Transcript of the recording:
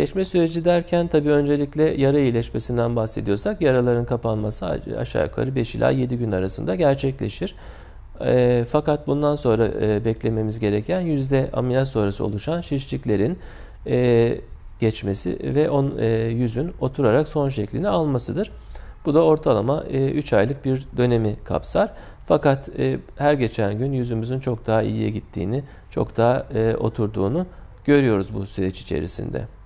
İyileşme süreci derken tabii öncelikle yara iyileşmesinden bahsediyorsak yaraların kapanması aşağı yukarı 5 ila 7 gün arasında gerçekleşir. Fakat bundan sonra beklememiz gereken yüzde ameliyat sonrası oluşan şişliklerin geçmesi ve yüzün oturarak son şeklini almasıdır. Bu da ortalama 3 aylık bir dönemi kapsar. Fakat her geçen gün yüzümüzün çok daha iyiye gittiğini, çok daha oturduğunu görüyoruz bu süreç içerisinde.